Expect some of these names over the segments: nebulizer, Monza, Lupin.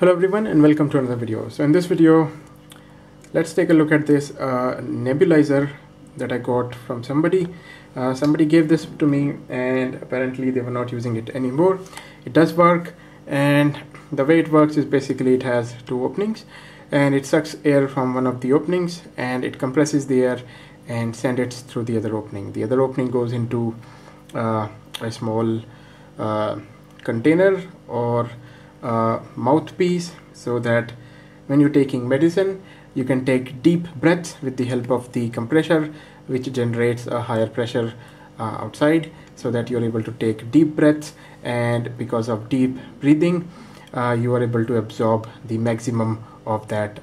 Hello everyone and welcome to another video. So in this video let's take a look at this nebulizer that I got from somebody. Somebody gave this to me and apparently they were not using it anymore. It does work, and the way it works is basically it has two openings and it sucks air from one of the openings and it compresses the air and sends it through the other opening. The other opening goes into a small container or mouthpiece, so that when you're taking medicine you can take deep breaths with the help of the compressor, which generates a higher pressure outside, so that you're able to take deep breaths, and because of deep breathing you are able to absorb the maximum of that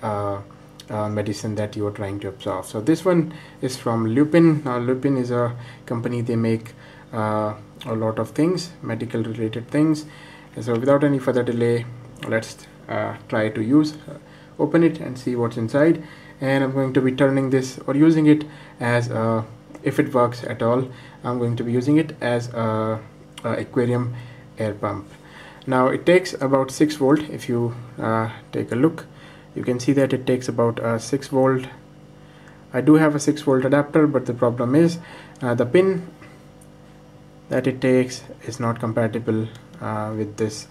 medicine that you are trying to absorb. So this one is from Lupin. Now Lupin is a company. They make a lot of things, medical related things. So without any further delay, let's try to open it and see what's inside. And I'm going to be turning this or using it as a, if it works at all, I'm going to be using it as a aquarium air pump. Now it takes about 6 volt. If you take a look, you can see that it takes about 6 volt. I do have a 6 volt adapter, but the problem is the pin that it takes is not compatible with this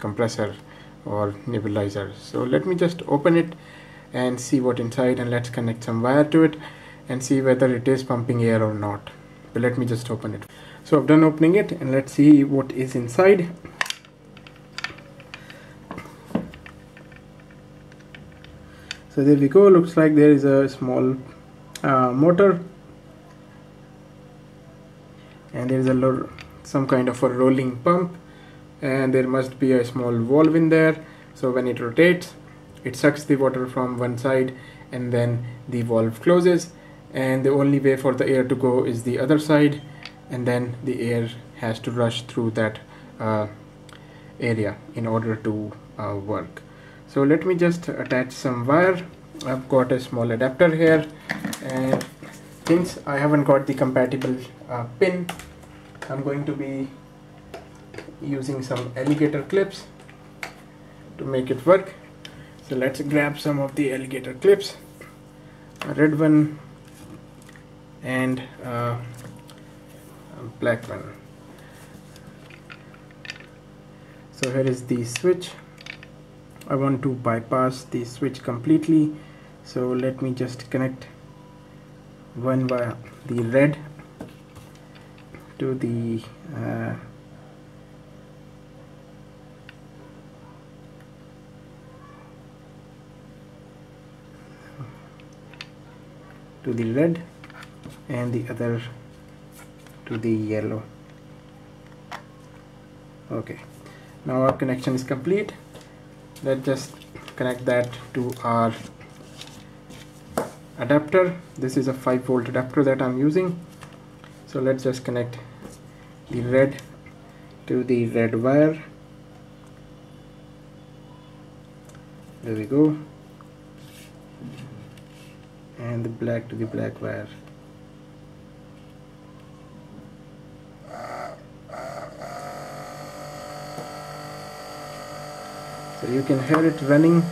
compressor or nebulizer. So let me just open it and see what's inside, and let's connect some wire to it and see whether it is pumping air or not. But let me just open it. So I've done opening it, and let's see what is inside. So there we go. Looks like there is a small motor, and there is some kind of a rolling pump, and there must be a small valve in there. So when it rotates, it sucks the water from one side and then the valve closes, and the only way for the air to go is the other side, and then the air has to rush through that area in order to work. So let me just attach some wire. I've got a small adapter here, and since I haven't got the compatible pin, I'm going to be using some alligator clips to make it work. So let's grab some of the alligator clips, a red one and a black one. So here is the switch. I want to bypass the switch completely, so let me just connect one by the red to the red, and the other to the yellow. Okay, now our connection is complete. Let's just connect that to our adapter. This is a 5 volt adapter that I'm using. So let's just connect the red to the red wire. There we go, and the black to the black wire. So you can hear it running.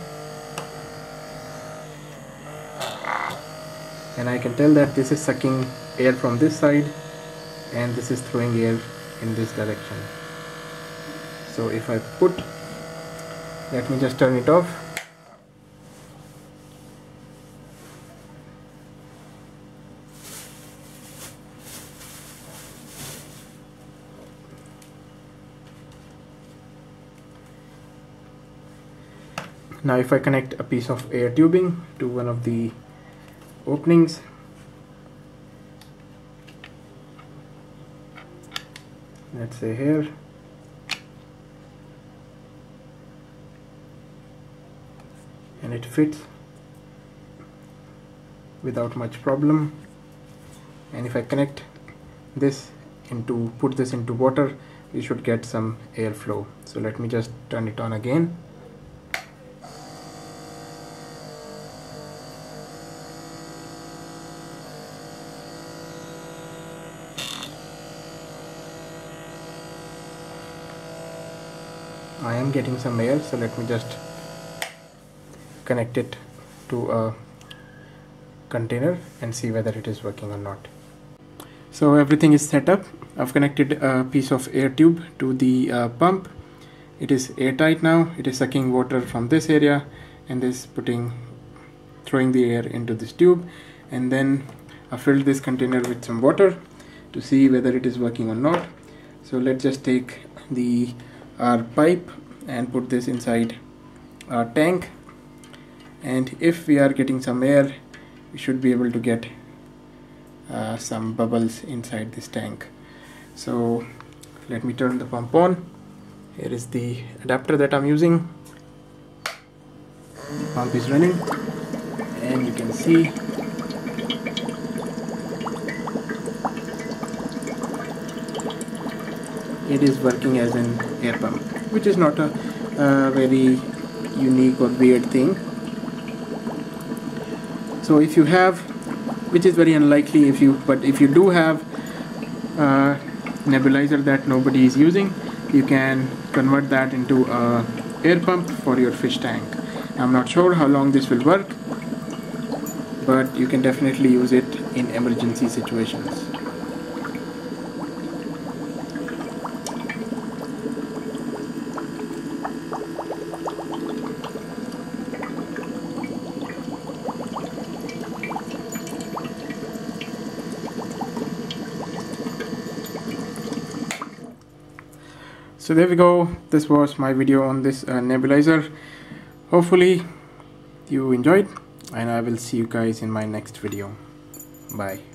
And I can tell that this is sucking air from this side, and this is throwing air in this direction. So if I let me just turn it off. Now if I connect a piece of air tubing to one of the openings, let's say here, and it fits without much problem. And if I connect this put this into water, we should get some airflow. So let me just turn it on again. I am getting some air, so let me just connect it to a container and see whether it is working or not. So everything is set up. I've connected a piece of air tube to the pump. It is airtight now. It is sucking water from this area and this throwing the air into this tube, and then I filled this container with some water to see whether it is working or not. So let's just take our pipe and put this inside our tank, and if we are getting some air, we should be able to get some bubbles inside this tank. So let me turn the pump on. Here is the adapter that I'm using. The pump is running and you can see it is working as an air pump, which is not a very unique or weird thing. So if you have, which is very unlikely but if you do have a nebulizer that nobody is using, you can convert that into a air pump for your fish tank. I'm not sure how long this will work, but you can definitely use it in emergency situations. So there we go. This was my video on this nebulizer. Hopefully you enjoyed, and I will see you guys in my next video. Bye.